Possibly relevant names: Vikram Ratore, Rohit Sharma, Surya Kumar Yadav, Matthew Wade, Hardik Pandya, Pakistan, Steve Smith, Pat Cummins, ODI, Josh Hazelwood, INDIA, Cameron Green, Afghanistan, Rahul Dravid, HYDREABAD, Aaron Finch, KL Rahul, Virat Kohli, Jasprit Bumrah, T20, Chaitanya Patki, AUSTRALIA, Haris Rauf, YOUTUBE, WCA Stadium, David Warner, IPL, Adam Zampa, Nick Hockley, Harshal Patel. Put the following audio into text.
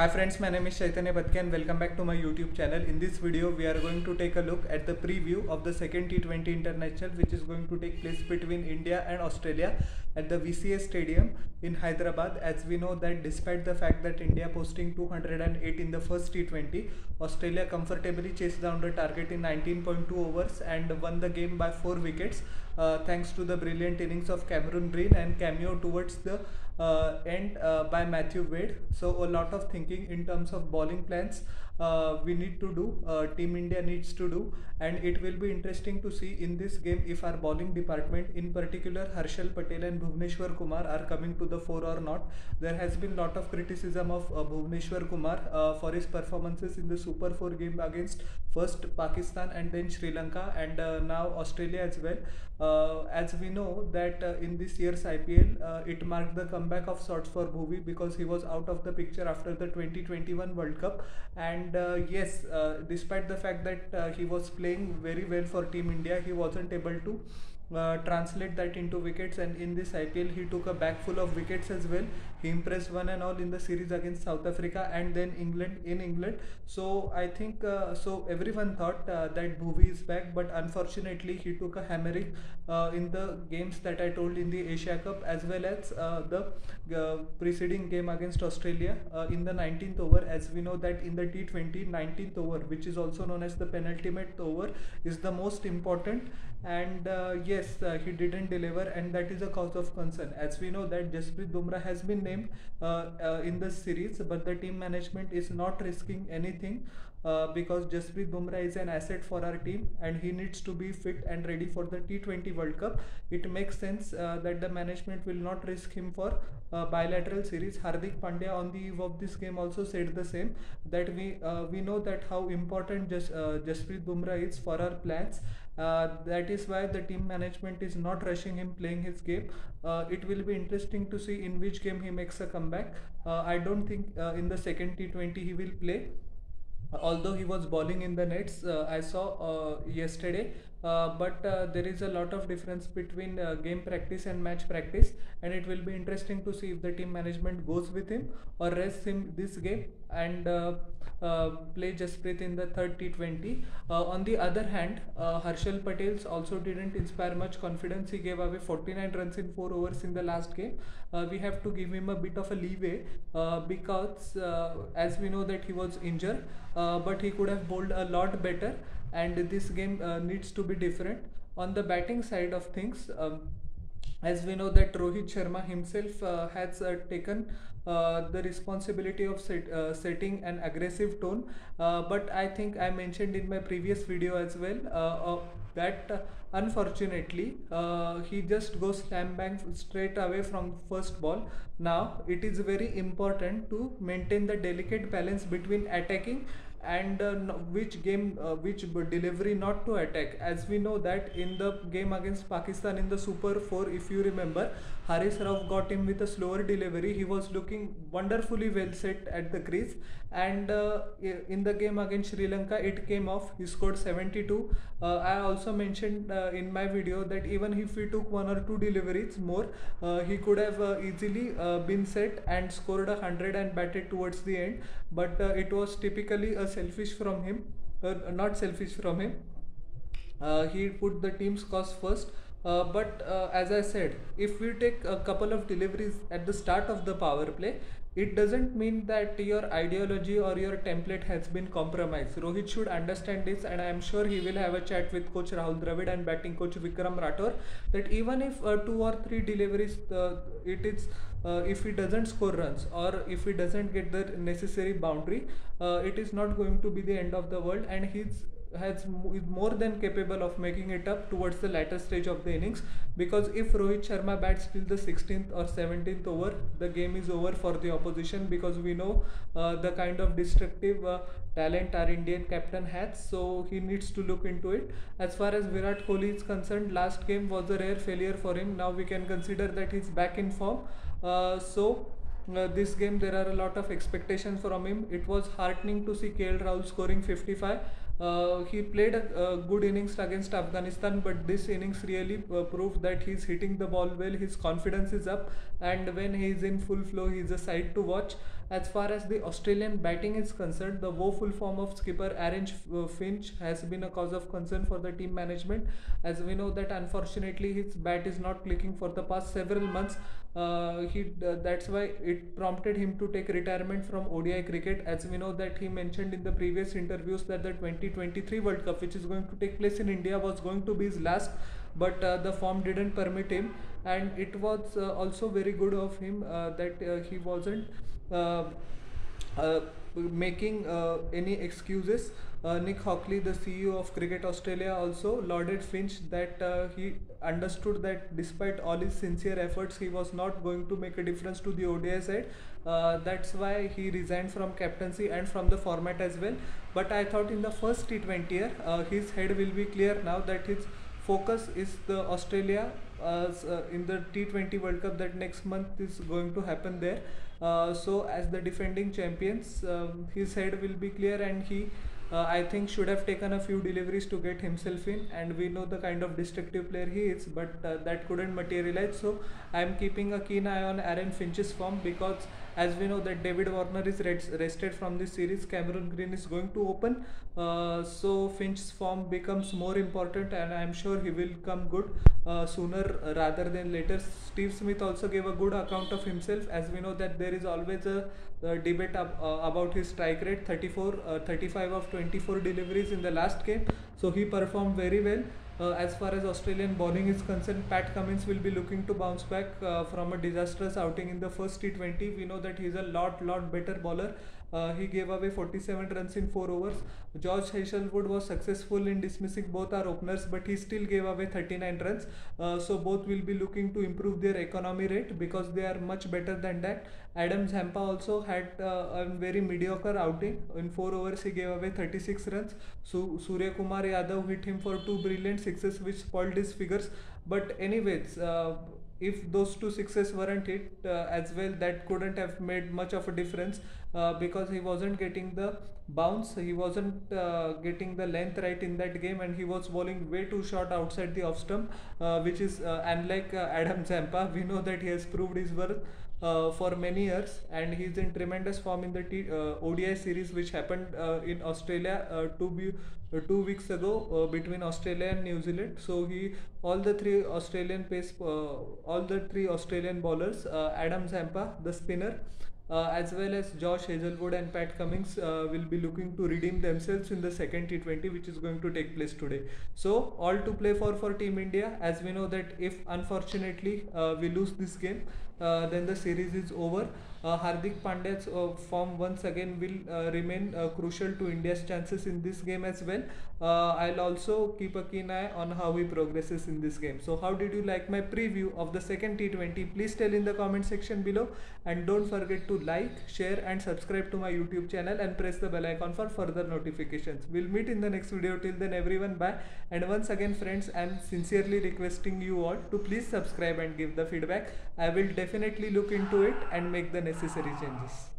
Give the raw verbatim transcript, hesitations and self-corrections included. Hi friends, my name is Chaitanya Patki and welcome back to my YouTube channel. In this video, we are going to take a look at the preview of the second T twenty international, which is going to take place between India and Australia at the W C A Stadium in Hyderabad. As we know that despite the fact that India posting two hundred eight in the first T twenty, Australia comfortably chased down the target in nineteen point two overs and won the game by four wickets uh, thanks to the brilliant innings of Cameron Green and cameo towards the Uh, and uh, by Matthew Wade. So a lot of thinking in terms of bowling plans uh, we need to do, uh, Team India needs to do, and it will be interesting to see in this game if our bowling department, in particular Harshal Patel and Bhuvneshwar Kumar, are coming to the fore or not. There has been lot of criticism of uh, Bhuvneshwar Kumar uh, for his performances in the Super four game against first Pakistan and then Sri Lanka and uh, now Australia as well. Uh, as we know that uh, in this year's I P L, uh, it marked the comeback Back of sorts for Bhuvi because he was out of the picture after the twenty twenty-one World Cup, and uh, yes, uh, despite the fact that uh, he was playing very well for Team India, he wasn't able to Uh, translate that into wickets, and in this I P L he took a bag full of wickets as well. He impressed one and all in the series against South Africa and then England in England. So I think uh, so everyone thought uh, that Bhuvi is back, but unfortunately he took a hammering uh, in the games that I told in the Asia Cup as well as uh, the uh, preceding game against Australia uh, in the nineteenth over. As we know that in the T twenty, nineteenth over, which is also known as the penultimate over, is the most important, and uh, yes Yes, uh, he didn't deliver, and that is a cause of concern. As we know that Jasprit Bumrah has been named uh, uh, in the series, but the team management is not risking anything uh, because Jasprit Bumrah is an asset for our team and he needs to be fit and ready for the T twenty World Cup. It makes sense uh, that the management will not risk him for uh, bilateral series. Hardik Pandya on the eve of this game also said the same, that we uh, we know that how important Jas uh, Jasprit Bumrah is for our plans. Uh, that is why the team management is not rushing him playing his game. Uh, it will be interesting to see in which game he makes a comeback. Uh, I don't think uh, in the second T twenty he will play, although he was bowling in the nets, uh, I saw uh, yesterday. Uh, but uh, there is a lot of difference between uh, game practice and match practice, and it will be interesting to see if the team management goes with him or rests him this game and uh, uh, play Jasprit in the third T twenty. Uh, on the other hand, uh, Harshal Patel also didn't inspire much confidence. He gave away forty-nine runs in four overs in the last game. Uh, we have to give him a bit of a leeway uh, because uh, as we know that he was injured, uh, but he could have bowled a lot better, and this game uh, needs to be different. On the batting side of things, um, as we know that Rohit Sharma himself uh, has uh, taken uh, the responsibility of set, uh, setting an aggressive tone, uh, but I think I mentioned in my previous video as well uh, uh, that uh, unfortunately uh, he just goes slam bang straight away from first ball. Now it is very important to maintain the delicate balance between attacking and uh, which game uh, which delivery not to attack. As we know that in the game against Pakistan in the Super four, if you remember, Haris Rauf got him with a slower delivery. He was looking wonderfully well set at the crease, and uh, in the game against Sri Lanka it came off. He scored seventy-two. uh, I also mentioned uh, in my video that even if he took one or two deliveries more, uh, he could have uh, easily uh, been set and scored a hundred and batted towards the end, but uh, it was typically a selfish from him, uh, not selfish from him, uh, he put the team's cause first. Uh, but uh, as I said, if we take a couple of deliveries at the start of the power play, it doesn't mean that your ideology or your template has been compromised. Rohit should understand this, and I am sure he will have a chat with coach Rahul Dravid and batting coach Vikram Ratore that even if uh, two or three deliveries, uh, it is uh, if he doesn't score runs or if he doesn't get the necessary boundary, uh, it is not going to be the end of the world, and he's Has, is more than capable of making it up towards the latter stage of the innings. Because if Rohit Sharma bats till the sixteenth or seventeenth over, the game is over for the opposition, because we know uh, the kind of destructive uh, talent our Indian captain has, so he needs to look into it. As far as Virat Kohli is concerned, last game was a rare failure for him. Now we can consider that he's back in form. Uh, so Uh, this game there are a lot of expectations from him. It was heartening to see K L Rahul scoring fifty-five. Uh, he played a, a good innings against Afghanistan, but this innings really uh, proved that he's hitting the ball well, his confidence is up, and when he's in full flow he's a sight to watch. As far as the Australian batting is concerned, the woeful form of skipper Aaron Finch has been a cause of concern for the team management, as we know that unfortunately his bat is not clicking for the past several months. Uh, he uh, that's why it prompted him to take retirement from O D I cricket, as we know that he mentioned in the previous interviews that the twenty twenty-three World Cup, which is going to take place in India, was going to be his last, but uh, the form didn't permit him, and it was uh, also very good of him uh, that uh, he wasn't uh, uh, making uh, any excuses. Uh, Nick Hockley, the C E O of Cricket Australia, also lauded Finch that uh, he understood that despite all his sincere efforts, he was not going to make a difference to the O D I side. Uh, that's why he resigned from captaincy and from the format as well. But I thought in the first T twenty year, uh, his head will be clear now that his focus is the Australia uh, in the T twenty World Cup that next month is going to happen there. Uh, so as the defending champions, uh, his head will be clear, and he Uh, I think should have taken a few deliveries to get himself in, and we know the kind of destructive player he is, but uh, that couldn't materialize. So I am keeping a keen eye on Aaron Finch's form, because as we know that David Warner is rested from this series, Cameron Green is going to open, uh, so Finch's form becomes more important, and I am sure he will come good uh, sooner rather than later. Steve Smith also gave a good account of himself, as we know that there is always a Uh, debate ab uh, about his strike rate, thirty-four, thirty-five of twenty-four deliveries in the last game, so he performed very well. Uh, as far as Australian bowling is concerned, Pat Cummins will be looking to bounce back uh, from a disastrous outing in the first T twenty. We know that he is a lot lot better bowler. Uh, he gave away forty-seven runs in four overs. Josh Hazelwood was successful in dismissing both our openers, but he still gave away thirty-nine runs. Uh, so both will be looking to improve their economy rate, because they are much better than that. Adam Zampa also had uh, a very mediocre outing. In four overs, he gave away thirty-six runs. So Surya Kumar Yadav hit him for two brilliant sixes, which spoiled his figures. But anyways, uh, if those two sixes weren't hit uh, as well, that couldn't have made much of a difference, uh, because he wasn't getting the bounce, he wasn't uh, getting the length right in that game, and he was bowling way too short outside the off stump, uh, which is uh, unlike uh, Adam Zampa. We know that he has proved his worth uh, for many years, and he's in tremendous form in the T uh, O D I series which happened uh, in Australia uh, two, be uh, two weeks ago uh, between Australia and New Zealand. So he all the three Australian pace uh, all the three Australian bowlers, uh, Adam Zampa, the spinner, Uh, as well as Josh Hazelwood and Pat Cummins, uh, will be looking to redeem themselves in the second T twenty, which is going to take place today. So all to play for for Team India, as we know that if unfortunately uh, we lose this game, uh, then the series is over. Uh, Hardik Pandya's uh, form once again will uh, remain uh, crucial to India's chances in this game as well. Uh, I'll also keep a keen eye on how he progresses in this game. So how did you like my preview of the second T twenty? Please tell in the comment section below, and don't forget to like, share and subscribe to my YouTube channel, and press the bell icon for further notifications. We'll meet in the next video. Till then, everyone, bye. And once again friends, I'm sincerely requesting you all to please subscribe and give the feedback. I will definitely look into it and make the necessary changes.